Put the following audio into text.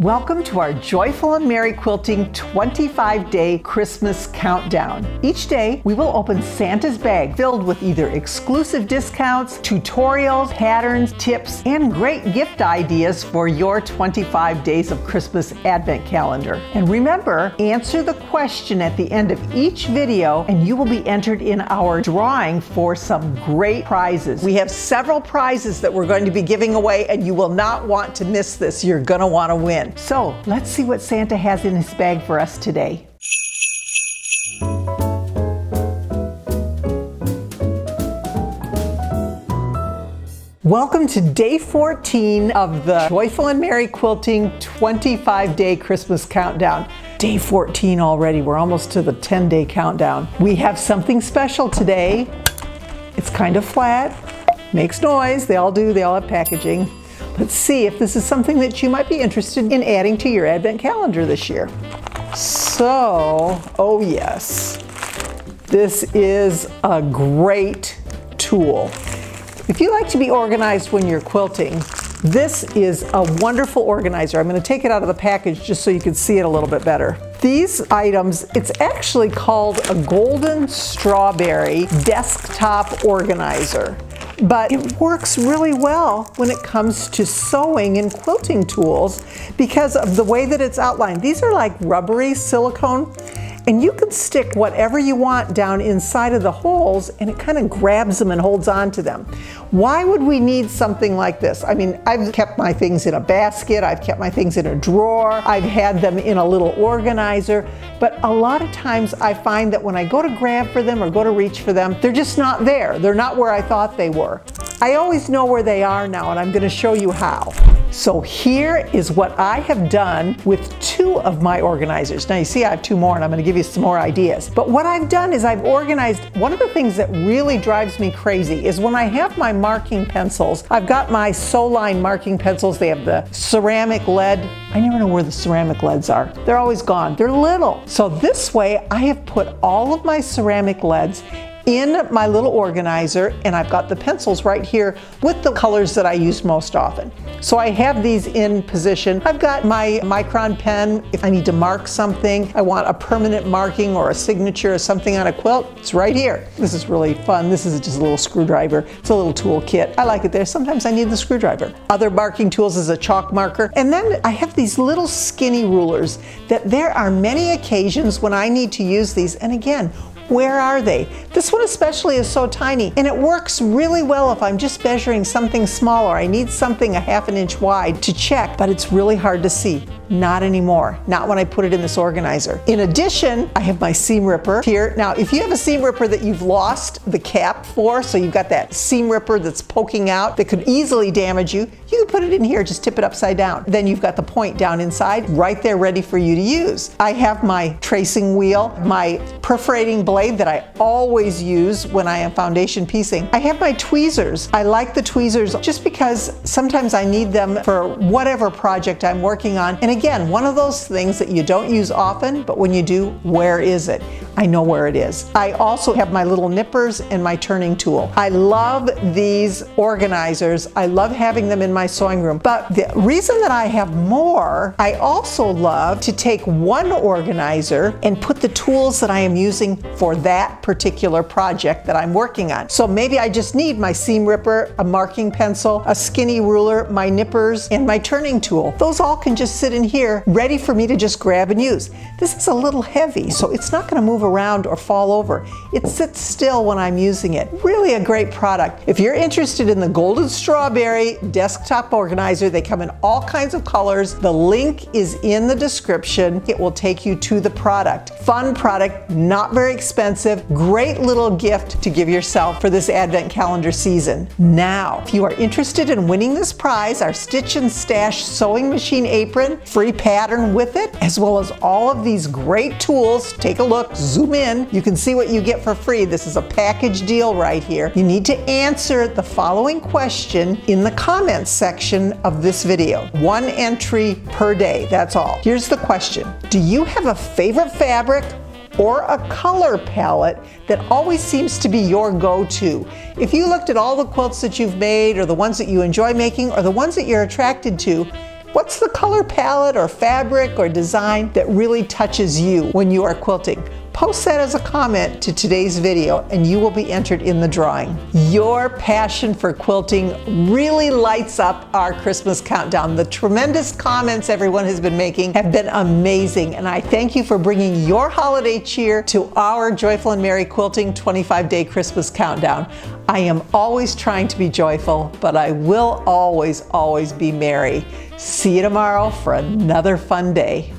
Welcome to our Joyful and Merry Quilting 25-day Christmas countdown. Each day, we will open Santa's bag filled with either exclusive discounts, tutorials, patterns, tips, and great gift ideas for your 25 days of Christmas Advent calendar. And remember, answer the question at the end of each video and you will be entered in our drawing for some great prizes. We have several prizes that we're going to be giving away and you will not want to miss this. You're going to want to win. So let's see what Santa has in his bag for us today. Welcome to day 14 of the Joyful and Merry Quilting 25-day Christmas countdown. Day 14 already. We're almost to the 10-day countdown. We have something special today. It's kind of flat, makes noise. They all do. They all have packaging. Let's see if this is something that you might be interested in adding to your Advent calendar this year. So, oh yes, this is a great tool. If you like to be organized when you're quilting, this is a wonderful organizer. I'm going to take it out of the package just so you can see it a little bit better. These items, it's actually called a Golden Strawberry Desktop Organizer. But it works really well when it comes to sewing and quilting tools because of the way that it's outlined. These are like rubbery silicone, and you can stick whatever you want down inside of the holes and it kind of grabs them and holds on to them. Why would we need something like this? I mean, I've kept my things in a basket, I've kept my things in a drawer, I've had them in a little organizer, but a lot of times I find that when I go to grab for them or go to reach for them, they're just not there. They're not where I thought they were. I always know where they are now, and I'm going to show you how. So here is what I have done with two of my organizers. Now you see I have two more and I'm going to give you some more ideas. But what I've done is I've organized, one of the things that really drives me crazy is when I have my marking pencils, I've got my Sew Line marking pencils, they have the ceramic lead. I never know where the ceramic leads are. They're always gone. They're little. So this way I have put all of my ceramic leads in my little organizer, and I've got the pencils right here with the colors that I use most often. So I have these in position. I've got my micron pen if I need to mark something. I want a permanent marking or a signature or something on a quilt. It's right here. This is really fun. This is just a little screwdriver. It's a little tool kit. I like it there. Sometimes I need the screwdriver. Other marking tools is a chalk marker. And then I have these little skinny rulers that there are many occasions when I need to use these. And again, where are they? This one especially is so tiny, and it works really well if I'm just measuring something smaller. I need something a half an inch wide to check, but it's really hard to see. Not anymore. Not when I put it in this organizer. In addition, I have my seam ripper here. Now, if you have a seam ripper that you've lost the cap for, so you've got that seam ripper that's poking out that could easily damage you, you can put it in here, just tip it upside down. Then you've got the point down inside, right there ready for you to use. I have my tracing wheel, my perforating blade that I always use when I am foundation piecing. I have my tweezers. I like the tweezers just because sometimes I need them for whatever project I'm working on. And again, one of those things that you don't use often, but when you do, where is it? I know where it is. I also have my little nippers and my turning tool. I love these organizers. I love having them in my sewing room. But the reason that I have more, I also love to take one organizer and put the tools that I am using for that particular project that I'm working on. So maybe I just need my seam ripper, a marking pencil, a skinny ruler, my nippers, and my turning tool. Those all can just sit in here ready for me to just grab and use. This is a little heavy, so it's not going to move around or fall over. It sits still when I'm using it. Really a great product. If you're interested in the Golden Strawberry Desktop Organizer, they come in all kinds of colors. The link is in the description. It will take you to the product. Fun product, not very expensive, great little gift to give yourself for this Advent calendar season. Now, if you are interested in winning this prize, our Stitch and Stash Sewing Machine Apron, free pattern with it, as well as all of these great tools. Take a look, zoom in, you can see what you get for free. This is a package deal right here. You need to answer the following question in the comments section of this video. One entry per day, that's all. Here's the question. Do you have a favorite fabric or a color palette that always seems to be your go-to? If you looked at all the quilts that you've made or the ones that you enjoy making or the ones that you're attracted to, What's the color palette or fabric or design that really touches you when you are quilting? Post that as a comment to today's video and you will be entered in the drawing. Your passion for quilting really lights up our Christmas countdown. The tremendous comments everyone has been making have been amazing, and I thank you for bringing your holiday cheer to our Joyful and Merry Quilting 25-day Christmas countdown. I am always trying to be joyful, but I will always, always be merry. See you tomorrow for another fun day.